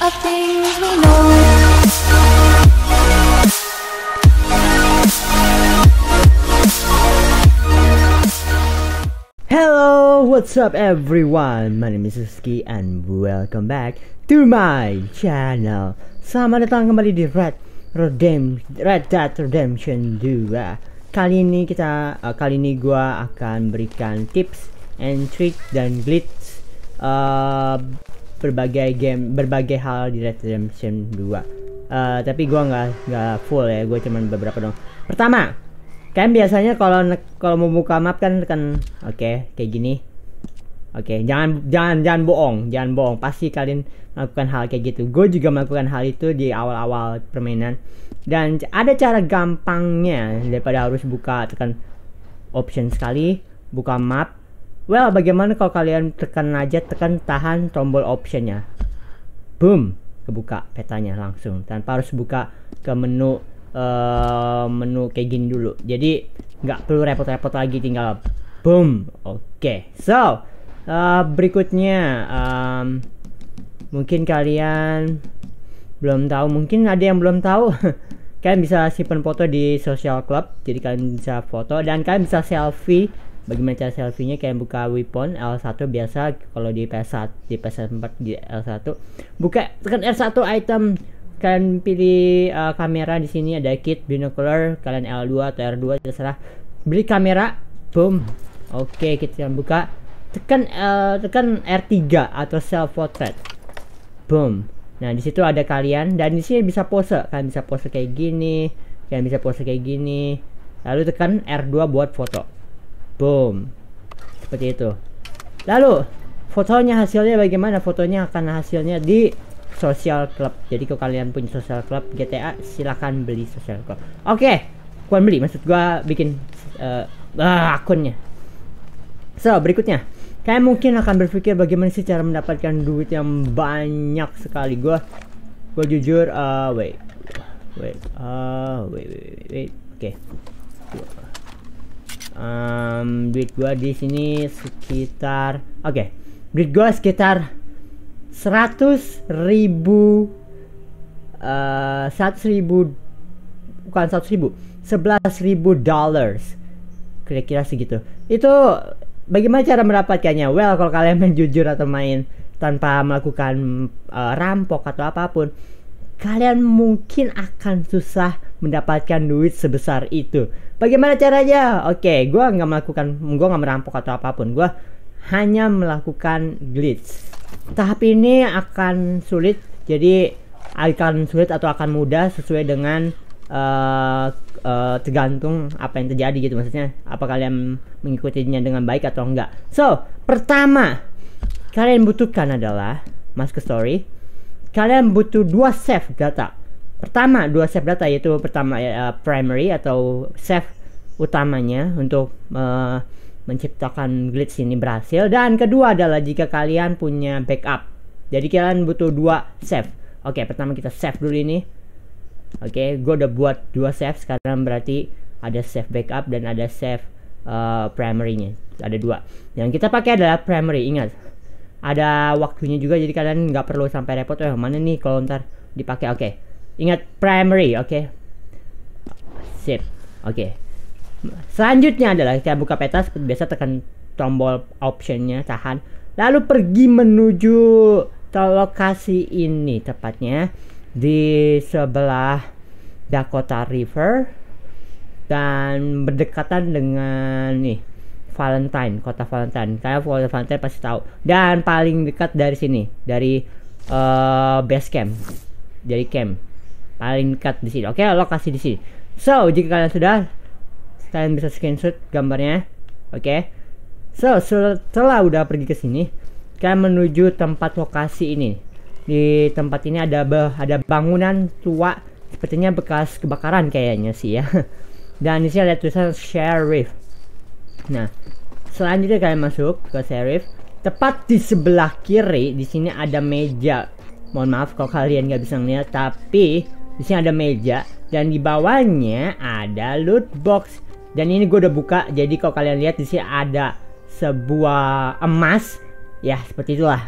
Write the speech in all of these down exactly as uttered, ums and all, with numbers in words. of things we know. Hello, what's up everyone? My name is Rizky and welcome back to my channel. Selamat datang kembali di Red Redem Red Dead Redemption dua. Kali ini kita uh, kali ini gua akan berikan tips and trick dan glitch uh, berbagai game, berbagai hal di Red Dead Redemption dua. Uh, tapi gua nggak nggak full ya, gua cuman beberapa dong. Pertama, kalian biasanya kalau kalau mau buka map kan tekan oke okay, kayak gini. Oke, okay, jangan jangan jangan bohong, jangan bohong. Pasti kalian melakukan hal kayak gitu. Gue juga melakukan hal itu di awal-awal permainan. Dan ada cara gampangnya daripada harus buka tekan option sekali, buka map. Well, bagaimana kalau kalian tekan aja tekan tahan tombol optionnya, boom, kebuka petanya langsung tanpa harus buka ke menu uh, menu kayak gini dulu. Jadi nggak perlu repot-repot lagi, tinggal boom. Oke, okay. So Uh, berikutnya um, mungkin kalian belum tahu, mungkin ada yang belum tahu kalian bisa simpan foto di Social Club. Jadi kalian bisa foto dan kalian bisa selfie. Bagaimana cara selfie-nya? Kalian buka weapon L satu biasa, kalau di P S satu, di P S empat, di L satu buka tekan R satu item, kalian pilih uh, kamera. Di sini ada kit binocular, kalian L dua atau R dua terserah, beli kamera, boom. Oke, okay, kita buka tekan uh, tekan R tiga atau self portrait, boom. Nah, di situ ada kalian dan di sini bisa pose. Kalian bisa pose kayak gini, kalian bisa pose kayak gini. Lalu tekan R dua buat foto, boom. Seperti itu. Lalu fotonya hasilnya bagaimana? Fotonya akan hasilnya di Social Club. Jadi kalau kalian punya Social Club G T A, silahkan beli Social Club. Oke, okay. Bukan beli, maksud gua bikin uh, uh, akunnya. So berikutnya, kalian mungkin akan berpikir bagaimana sih cara mendapatkan duit yang banyak sekali. Gua gua jujur uh, wait. Wait. Uh, wait wait wait wait. Oke. Okay. Um, duit gua di sini sekitar oke. Okay. Duit gua sekitar seratus ribu eh seratus ribu bukan seratus ribu. sebelas ribu dollars. Kira-kira segitu. Itu bagaimana cara mendapatkannya? Well, kalau kalian main jujur atau main tanpa melakukan uh, rampok atau apapun, kalian mungkin akan susah mendapatkan duit sebesar itu. Bagaimana caranya? Oke, okay, gue nggak melakukan, gue nggak merampok atau apapun. Gue hanya melakukan glitch. Tahap ini akan sulit, jadi akan sulit atau akan mudah sesuai dengan Uh, uh, tergantung apa yang terjadi gitu, maksudnya apa kalian mengikutinya dengan baik atau enggak. So pertama kalian butuhkan adalah masuk ke story. Kalian butuh dua save data. Pertama dua save data, yaitu pertama uh, primary atau save utamanya untuk uh, menciptakan glitch ini berhasil, dan kedua adalah jika kalian punya backup. Jadi kalian butuh dua save. Oke, okay, pertama kita save dulu ini. Oke, okay, gue udah buat dua save. Sekarang berarti ada save backup dan ada save uh, primary-nya. Ada dua. Yang kita pakai adalah primary. Ingat, ada waktunya juga. Jadi kalian nggak perlu sampai repot. Eh, mana nih kalau ntar dipakai? Oke, okay. Ingat primary. Oke, okay. Sip. Oke. Okay. Selanjutnya adalah kita buka peta. Seperti biasa tekan tombol optionnya, tahan. Lalu pergi menuju lokasi ini tepatnya. Di sebelah Dakota River dan berdekatan dengan nih Valentine, kota Valentine. Kalian kota Valentine pasti tahu. Dan paling dekat dari sini, dari uh, base camp, jadi camp paling dekat di sini. Oke, okay, lokasi di sini. So jika kalian sudah, kalian bisa screenshot gambarnya. Oke, okay. So setelah udah pergi ke sini, kalian menuju tempat lokasi ini. Di tempat ini ada ada bangunan tua, sepertinya bekas kebakaran kayaknya sih ya. Dan di sini ada tulisan Sheriff. Nah, selanjutnya kalian masuk ke Sheriff. Tepat di sebelah kiri di sini ada meja. Mohon maaf kalau kalian nggak bisa ngeliat, tapi di sini ada meja dan di bawahnya ada loot box. Dan ini gue udah buka. Jadi kalau kalian lihat di sini ada sebuah emas. Ya, seperti itulah.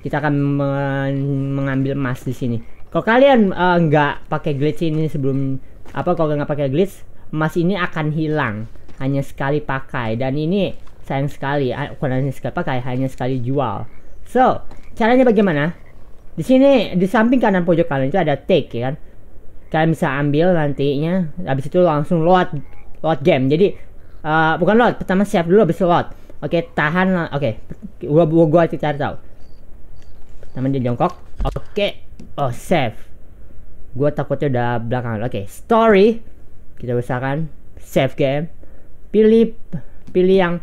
kita akan men mengambil emas di sini. Kalau kalian uh, nggak pakai glitch ini sebelum apa, kalau nggak pakai glitch, emas ini akan hilang hanya sekali pakai, dan ini sayang sekali, bukan hanya sekali pakai, hanya sekali jual. So caranya bagaimana? Di sini di samping kanan pojok kalian itu ada take ya kan. Kalian bisa ambil nantinya, habis itu langsung load load game. Jadi uh, bukan load, pertama siap dulu habis load. Oke, okay, tahan. Oke. Okay. Gua gua gua cari tahu. Pertama dia jongkok. Oke. Okay. Oh, save. Gua takutnya udah belakangan. Oke, okay. Story. Kita usahakan save game. Pilih pilih yang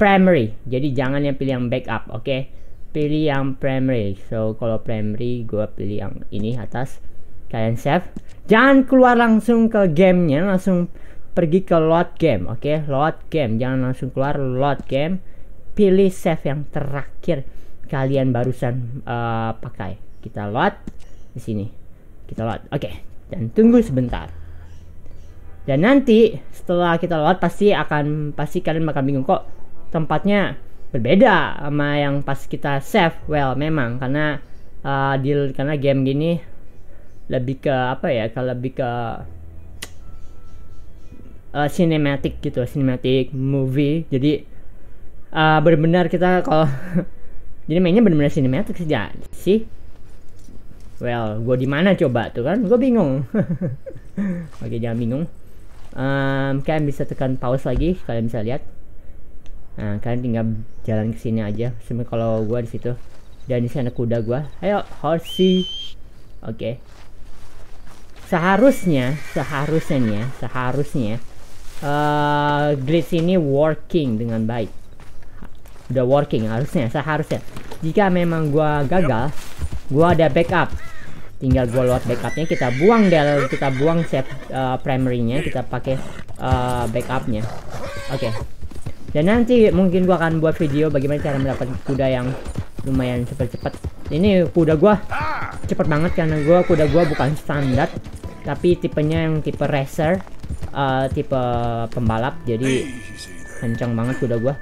primary. Jadi jangan yang pilih yang backup, oke. Okay. Pilih yang primary. So, kalau primary gua pilih yang ini atas. Kalian save. Jangan keluar langsung ke gamenya, langsung pergi ke load game, oke, okay? Load game, jangan langsung keluar, load game, pilih save yang terakhir kalian barusan uh, pakai. Kita load di sini, kita load, oke, okay. Dan tunggu sebentar. Dan nanti setelah kita load pasti akan pasti kalian bakal bingung kok tempatnya berbeda sama yang pas kita save. Well, memang karena uh, deal karena game gini lebih ke apa ya, kalau lebih ke uh, cinematic gitu, cinematic movie. Jadi uh, benar-benar kita kalau jadi mainnya benar-benar cinematic sih, ya, sih. Well, gue di mana coba tuh kan? Gue bingung. Oke, jangan bingung. Um, kalian bisa tekan pause lagi, kalian bisa lihat. Nah, kalian tinggal jalan ke sini aja. Sebenarnya kalau gue di situ dan di sana kuda gue. Ayo, horsey. Oke. Okay. Seharusnya, seharusnya nih ya, seharusnya uh, glitch ini working dengan baik. Udah working harusnya, seharusnya. Jika memang gua gagal, gua ada backup. Tinggal gua load backupnya, kita buang deh, kita buang save uh, primernya, kita pakai uh, backupnya. Oke. Okay. Dan nanti mungkin gua akan buat video bagaimana cara mendapatkan kuda yang lumayan cepat-cepat. Ini kuda gua cepet banget karena gua kuda gua bukan standar, tapi tipenya yang tipe racer, uh, tipe pembalap, jadi kencang banget kuda gua.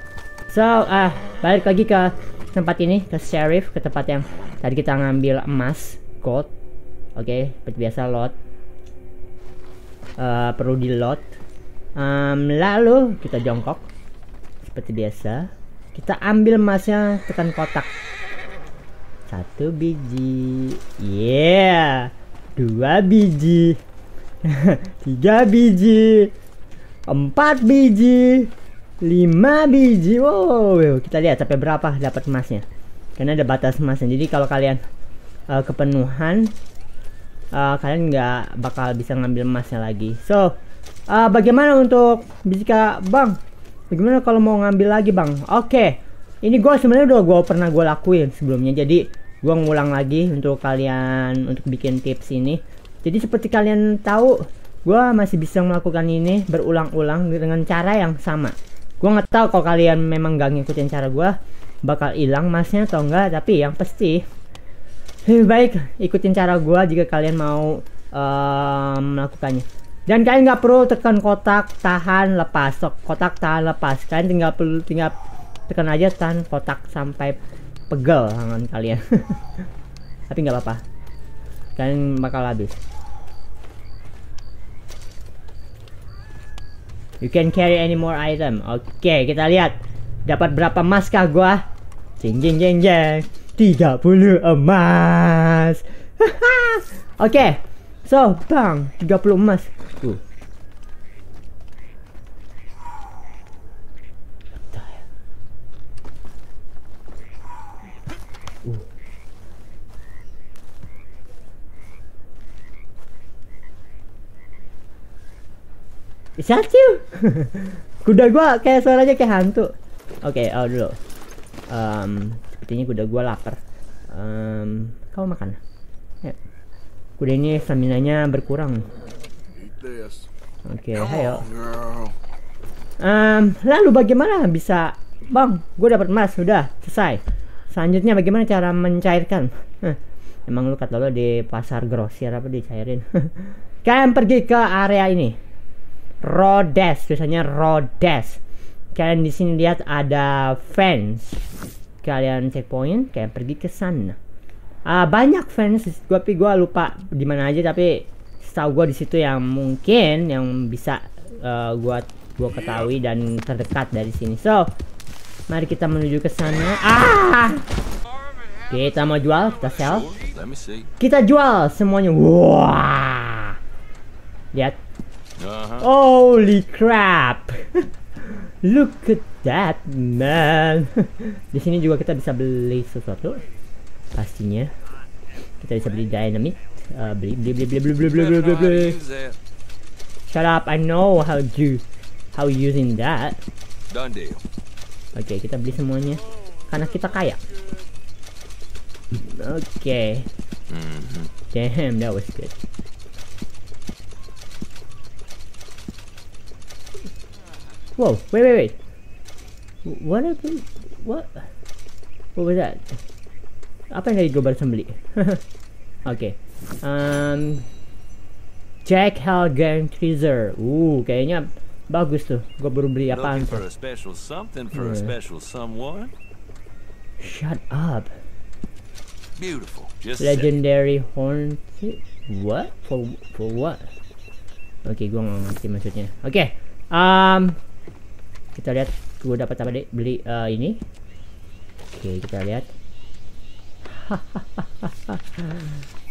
So, ah uh, balik lagi ke tempat ini, ke Sheriff, ke tempat yang tadi kita ngambil emas, gold. Oke, okay, seperti biasa load, uh, perlu di load. Um, lalu kita jongkok, seperti biasa. Kita ambil emasnya, tekan kotak. Satu biji, yeah. Dua biji, tiga biji, empat biji, lima biji. Wow, kita lihat sampai berapa dapat emasnya. Karena ada batas emasnya. Jadi kalau kalian uh, kepenuhan, uh, kalian nggak bakal bisa ngambil emasnya lagi. So, uh, bagaimana untuk jika bang? Bagaimana kalau mau ngambil lagi bang? Oke, okay. Ini gue sebenarnya udah gue pernah gue lakuin sebelumnya. Jadi gua ngulang lagi untuk kalian untuk bikin tips ini. Jadi seperti kalian tahu, gua masih bisa melakukan ini berulang-ulang dengan cara yang sama. Gua nggak tahu kalau kalian memang nggak ngikutin cara gua bakal hilang emasnya atau enggak, tapi yang pasti lebih baik ikutin cara gua jika kalian mau um, melakukannya. Dan kalian nggak perlu tekan kotak, tahan, lepas, kotak, tahan, lepas. Kalian tinggal perlu tinggal tekan aja tahan kotak sampai pegel tangan kalian. Tapi nggak apa-apa, kalian bakal habis. You can carry any more item. Oke, okay, kita lihat dapat berapa emas kah gua. Jeng jeng jeng jeng, tiga puluh emas. Oke, okay. So bang, tiga puluh emas tuh. Satiu. Kuda gua kayak suaranya kayak hantu. Oke, okay, oh dulu. Um, sepertinya kuda gua lapar. Um, kau makan. Ya. Kuda ini staminanya berkurang. Oke, okay, ayo. Um, lalu bagaimana bisa, bang? Gue dapat emas, sudah selesai. Selanjutnya bagaimana cara mencairkan? Huh. Emang lu kata lo di pasar grosir apa dicairin? Kalian pergi ke area ini. Rodes, biasanya Rodes. Kalian di sini lihat ada fence. kalian checkpoint, kalian pergi ke sana. Uh, banyak fans gua, tapi gua lupa di mana aja, tapi setahu gua di situ yang mungkin yang bisa uh, gua gua ketahui dan terdekat dari sini. So, mari kita menuju ke sana. Ah! Kita mau jual, kita sell. Kita jual semuanya. Wah. Lihat. Holy crap. Look at that, man. Di sini juga kita bisa beli sesuatu. Pastinya. Kita bisa beli dynamite. Uh, beli, beli, beli, beli, beli, beli, beli, beli, beli. Shut up, I know how to how using that. Oke, okay, kita beli semuanya karena kita kaya. Oke. Okay. Damn, that was good. Whoa, wait, wait, wait. What happened? What? What was that? Apa yang tadi gue barusan beli? Oke. Um, Jack Helgen Treasure. Uh, kayaknya bagus tuh. Gue baru beli apaan tuh? Yeah. Shut up. Beautiful. Just legendary horn. What? For for what? Oke, okay, gue nggak ngerti maksudnya. Oke. Okay. Um. Kita lihat gue dapat apa deh, beli uh, ini. Oke, okay, kita lihat.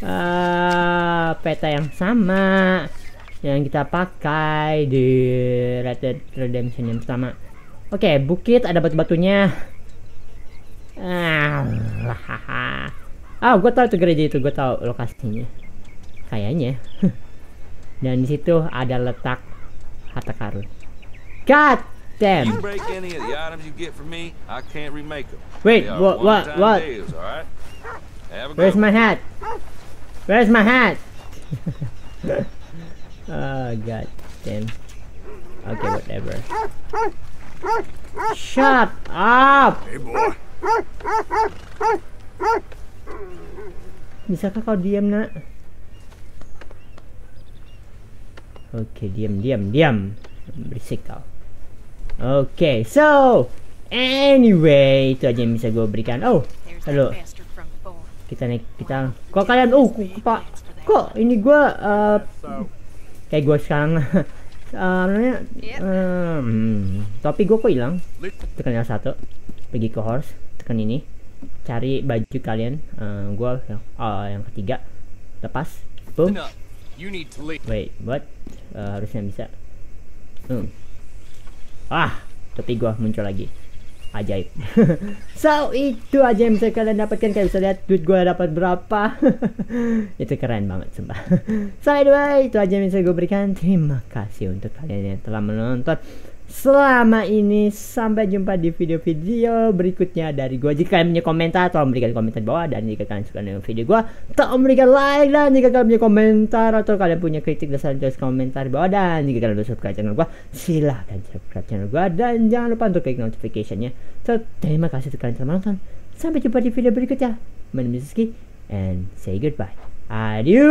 uh, peta yang sama yang kita pakai di Red Dead Redemption yang pertama. Oke, okay, bukit ada batu-batunya. Ah, oh, gue tahu tuh gereja itu, gue tahu lokasinya. Kayaknya. Dan di situ ada letak harta karun. God damn. You break any of the items you get from me, I can't remake them. Wait, what, what, what? Deals, all right? Where's my hat? Where's my hat? Oh, god damn. Okay, whatever. Shut up! Hey, boy. Bisakah kau diam, nak? Oke, okay, diam, diam, diam. Berisik kau. Oke, okay, so anyway, itu aja yang bisa gue berikan. Oh, halo. Kita naik, kita. Kok kalian, oh, pak, kok ini gue, uh, kayak gue sekarang, uh, namanya, uh, hmm, topi gue kok hilang. Tekan L satu, pergi ke horse, tekan ini, cari baju kalian. Uh, gue yang, uh, yang ketiga, lepas, boom. Wait, what? Uh, harusnya bisa. Hmm. Ah, tapi gua muncul lagi. Ajaib. So, itu aja yang bisa kalian dapatkan. Kalian bisa lihat duit gua dapat berapa. Itu keren banget, sumpah. So, anyway, itu aja yang bisa gua berikan. Terima kasih untuk kalian yang telah menonton selama ini. Sampai jumpa di video-video berikutnya dari gua. Jika kalian punya komentar, tolong berikan komentar di bawah. Dan jika kalian suka dengan video gua, tolong berikan like. Dan jika kalian punya komentar atau kalian punya kritik, silahkan tulis komentar di bawah. Dan jika kalian sudah subscribe channel gua, silahkan subscribe channel gua. Dan jangan lupa untuk klik notification-nya. So, terima kasih untuk kalian telah menonton. Sampai jumpa di video berikutnya. My name is Rizky, and say goodbye. Adieu.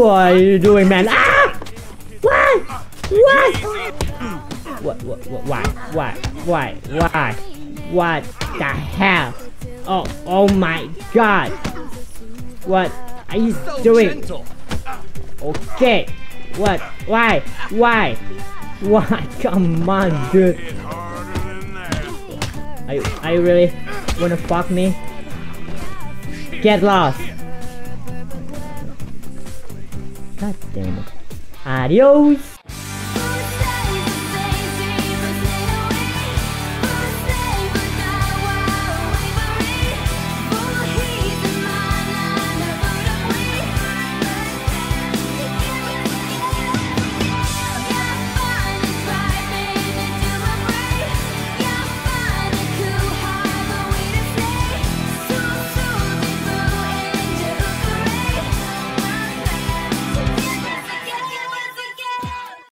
What are you doing, man? Ah! What? What? What, what, what, why, why, why, why, what the hell? Oh, oh my god. What are you doing? Okay. What, why, why, why, come on, dude. Are you, are you really wanna fuck me? Get lost. God damn it. Adios.